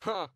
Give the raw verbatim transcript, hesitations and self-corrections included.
Huh.